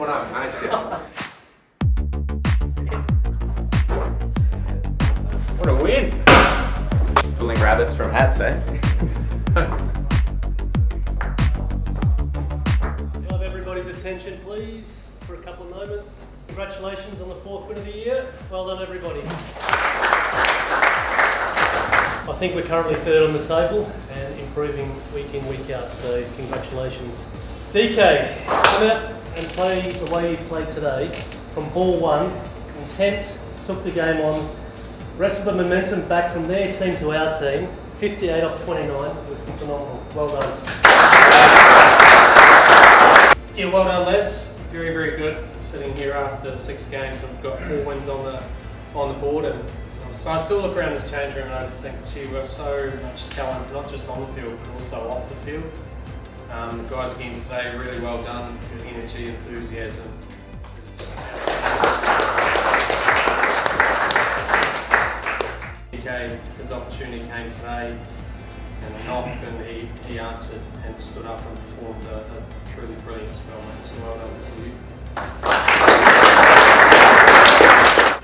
보랑 안 했지. What a win! Pulling rabbits from hats, eh? Have everybody's attention, please, for a couple of moments. Congratulations on the fourth win of the year. Well done, everybody. I think we're currently third on the table and improving week in, week out, so congratulations. DK, come out and play the way you played today from ball one, intense, took the game on, wrestled the momentum back from their team to our team, 58 off 29, it was phenomenal, well done. Yeah, well done lads, very, very good. Sitting here after 6 games, I've got 4 wins on the board, and I still look around this change room and I just think, gee, we've got so much talent, not just on the field, but also off the field. The guys again today, really well done. Your energy, enthusiasm. Okay, his opportunity came today and knocked, and he answered and stood up and performed a truly brilliant spell, mate. So well done to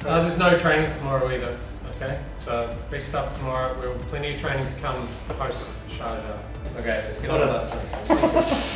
you. There's no training tomorrow either. Okay, so rest up tomorrow. We'll have plenty of training to come post Sharjah. Okay, let's get on with this.